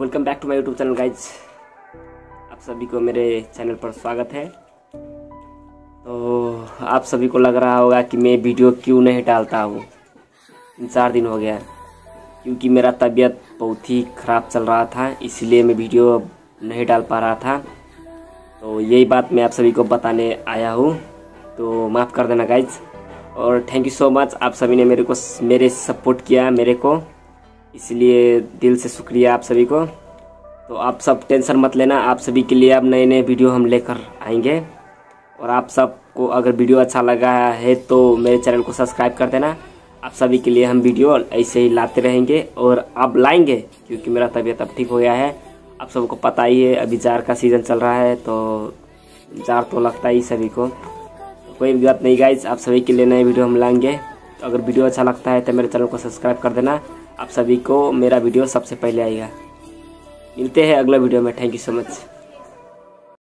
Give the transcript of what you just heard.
Welcome back to my YouTube channel guys, आप सभी को मेरे चैनल पर स्वागत है। तो आप सभी को लग रहा होगा कि मैं वीडियो क्यों नहीं डालता हूँ, 3-4 दिन हो गया, क्योंकि मेरा तबीयत बहुत ही ख़राब चल रहा था, इसलिए मैं वीडियो नहीं डाल पा रहा था। तो यही बात मैं आप सभी को बताने आया हूँ, तो माफ़ कर देना गाइज। और थैंक यू सो मच, आप सभी ने मेरे सपोर्ट किया मेरे को, इसलिए दिल से शुक्रिया आप सभी को। तो आप सब टेंशन मत लेना, आप सभी के लिए अब नए नए वीडियो हम लेकर आएंगे। और आप सबको अगर वीडियो अच्छा लगा है तो मेरे चैनल को सब्सक्राइब कर देना। आप सभी के लिए हम वीडियो ऐसे ही लाते रहेंगे और अब लाएंगे, क्योंकि मेरा तबीयत अब ठीक हो गया है। आप सबको पता ही है अभी जार का सीज़न चल रहा है, तो जार तो लगता ही सभी को। कोई बात नहीं गाइज, आप सभी के लिए नए वीडियो हम लाएंगे। तो अगर वीडियो अच्छा लगता है तो मेरे चैनल को सब्सक्राइब कर देना, आप सभी को मेरा वीडियो सबसे पहले आएगा। मिलते हैं अगला वीडियो में, थैंक यू सो मच।